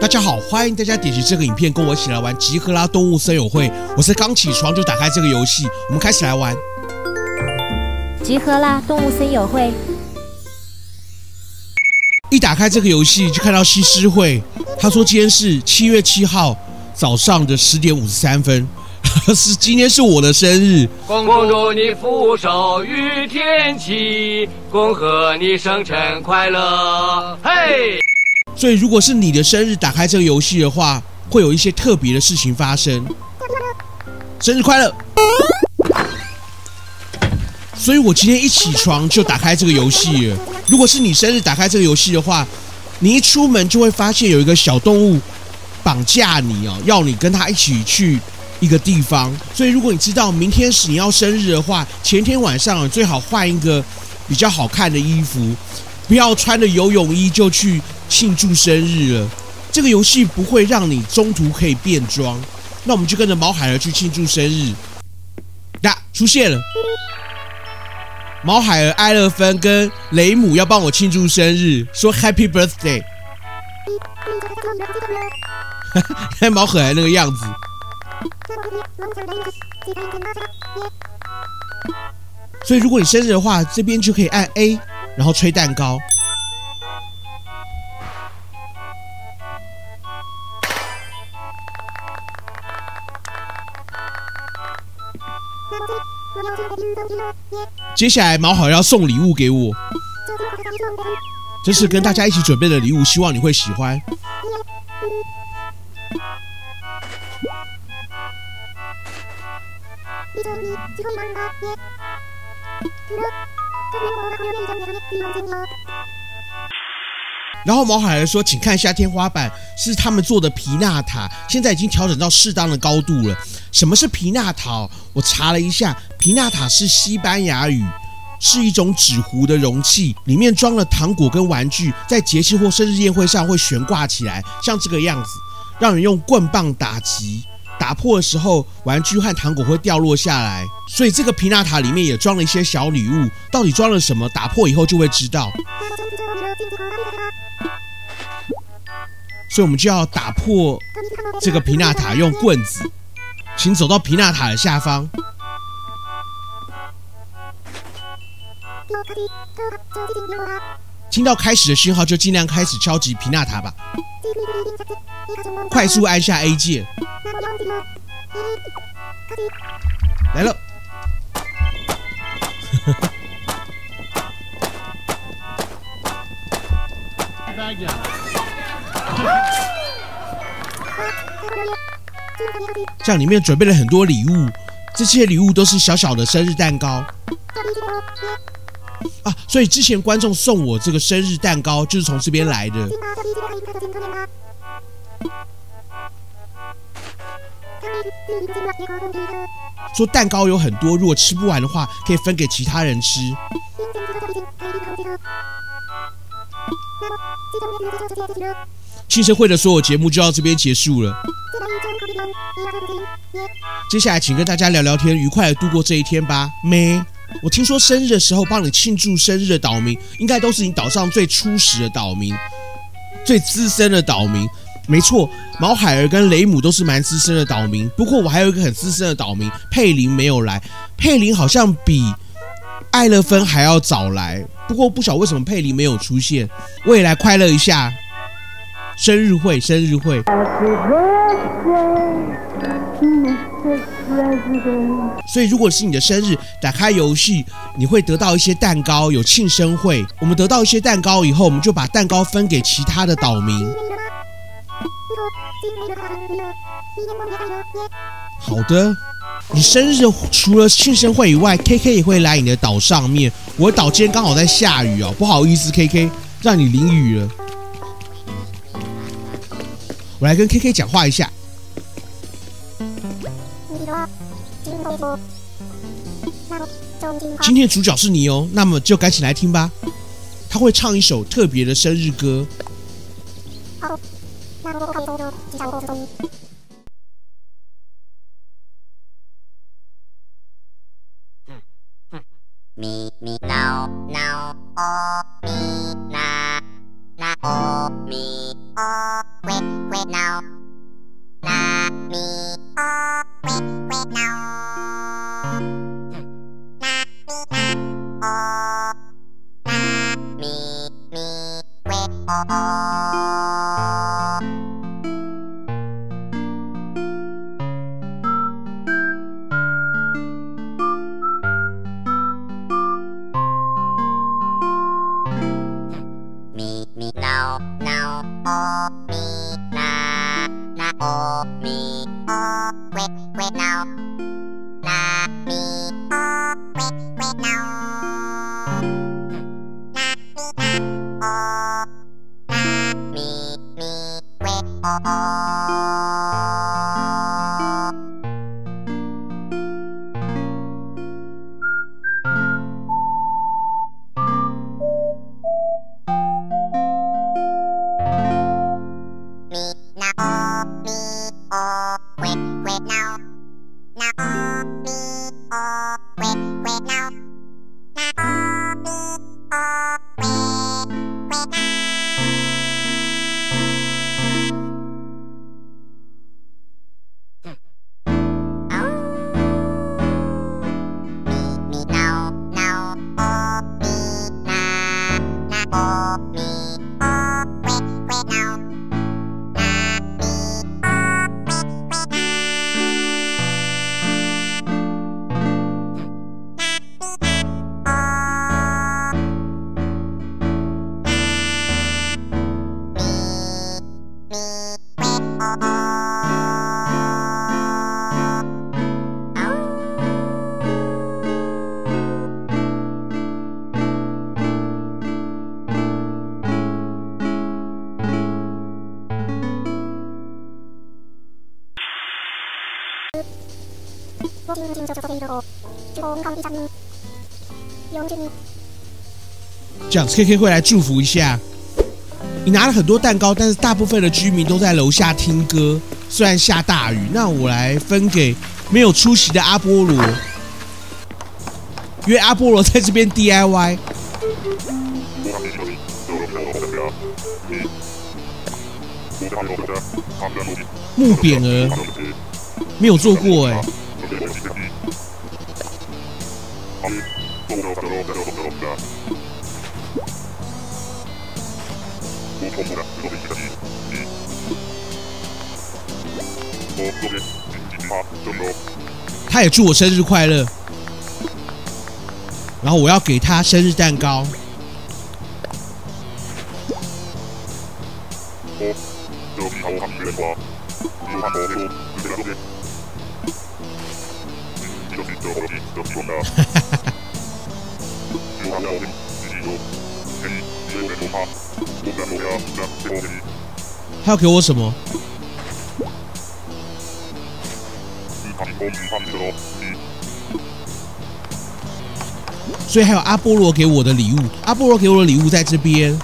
大家好，欢迎大家点击这个影片，跟我一起来玩《集合啦动物森友会》。我是刚起床就打开这个游戏，我们开始来玩《集合啦动物森友会》。一打开这个游戏，就看到西施会，他说今天是7月7号早上的10:53。 是，今天是我的生日。公主，你俯首于天际，恭贺你生辰快乐！嘿。所以，如果是你的生日，打开这个游戏的话，会有一些特别的事情发生。生日快乐！所以我今天一起床就打开这个游戏了。如果是你生日，打开这个游戏的话，你一出门就会发现有一个小动物绑架你哦，要你跟他一起去 一个地方，所以如果你知道明天是你要生日的话，前天晚上你最好换一个比较好看的衣服，不要穿着游泳衣就去庆祝生日了。这个游戏不会让你中途可以变装。那我们就跟着毛海儿去庆祝生日。呀，出现了！毛海儿、艾乐芬跟雷姆要帮我庆祝生日，说 Happy Birthday。看毛海儿那个样子。 所以，如果你生日的话，这边就可以按 A， 然后吹蛋糕。接下来，毛好要送礼物给我，这是跟大家一起准备的礼物，希望你会喜欢。 然后毛海儿说：“请看一下天花板，是他们做的皮纳塔，现在已经调整到适当的高度了。什么是皮纳塔？我查了一下，皮纳塔是西班牙语，是一种纸糊的容器，里面装了糖果跟玩具，在节庆或生日宴会上会悬挂起来，像这个样子，让人用棍棒打击。” 打破的时候，玩具和糖果会掉落下来，所以这个皮纳塔里面也装了一些小礼物。到底装了什么？打破以后就会知道。所以我们就要打破这个皮纳塔，用棍子。请走到皮纳塔的下方。听到开始的讯号，就尽量开始敲击皮纳塔吧。 快速按下 A 键，来了。这样里面准备了很多礼物，这些礼物都是小小的生日蛋糕。 啊，所以之前观众送我这个生日蛋糕就是从这边来的。说蛋糕有很多，如果吃不完的话，可以分给其他人吃。庆生会的所有节目就到这边结束了。接下来，请跟大家聊聊天，愉快的度过这一天吧，妹。 我听说生日的时候帮你庆祝生日的岛民，应该都是你岛上最初始的岛民，最资深的岛民。没错，毛海儿跟雷姆都是蛮资深的岛民。不过我还有一个很资深的岛民，佩林没有来。佩林好像比艾乐芬还要早来。不过不晓得为什么佩林没有出现。我也来快乐一下，生日会，生日会。 所以，如果是你的生日，打开游戏，你会得到一些蛋糕，有庆生会。我们得到一些蛋糕以后，我们就把蛋糕分给其他的岛民。好的，你生日除了庆生会以外 ，KK 也会来你的岛上面。我的岛今天刚好在下雨哦，不好意思 ，KK， 让你淋雨了。我来跟 KK 讲话一下。 今天的主角是你哦，那么就赶紧来听吧。他会唱一首特别的生日歌。wait now. Na mi wait now. Na mi na na mi wait now, oh, me, na, na, oh, me, oh, wait now, na, me, oh, wait now, na, me, na, oh, na, me, wait, wait now, now oh me oh wait now, now oh me oh wait now. Oh me now, now oh me na na oh me oh wait now.这样 KK 会来祝福一下。你拿了很多蛋糕，但是大部分的居民都在楼下听歌。虽然下大雨，那我来分给没有出席的阿波罗，因为阿波罗在这边 DIY。木扁鹅没有做过哎。 他也祝我生日快乐，然后我要给他生日蛋糕。他要给我什么？所以还有阿波罗给我的礼物，阿波罗给我的礼物在这边，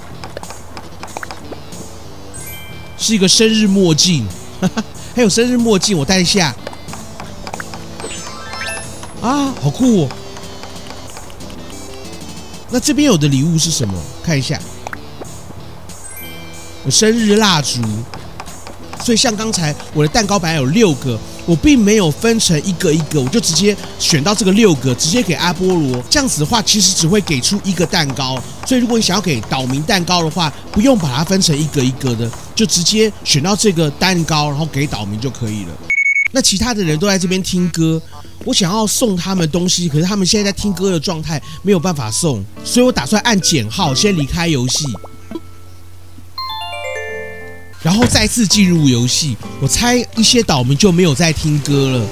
是一个生日墨镜，还有生日墨镜，我戴一下。啊，好酷哦！那这边有的礼物是什么？看一下。 有生日蜡烛，所以像刚才我的蛋糕本来有6个，我并没有分成一个一个，我就直接选到这个6个，直接给阿波罗。这样子的话，其实只会给出一个蛋糕。所以如果你想要给岛民蛋糕的话，不用把它分成一个一个的，就直接选到这个蛋糕，然后给岛民就可以了。那其他的人都在这边听歌，我想要送他们东西，可是他们现在在听歌的状态，没有办法送，所以我打算按减号先离开游戏。 然后再次进入游戏，我猜一些岛民就没有在听歌了。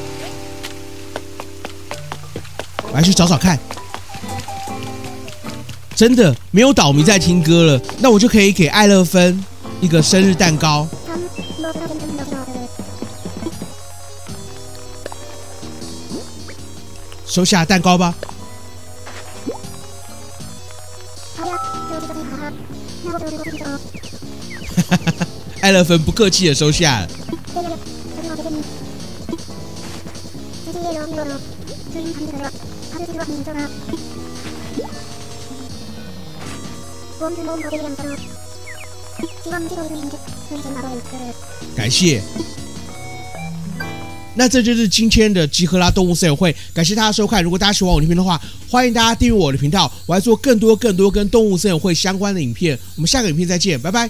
我来去找找看，真的没有岛民在听歌了，那我就可以给艾乐芬一个生日蛋糕。收下蛋糕吧。 艾乐芬不客气的收下了。感谢。那这就是今天的集合啦动物森友会，感谢大家收看。如果大家喜欢我的影片的话，欢迎大家订阅我的频道，我还做更多跟动物森友会相关的影片。我们下个影片再见，拜拜。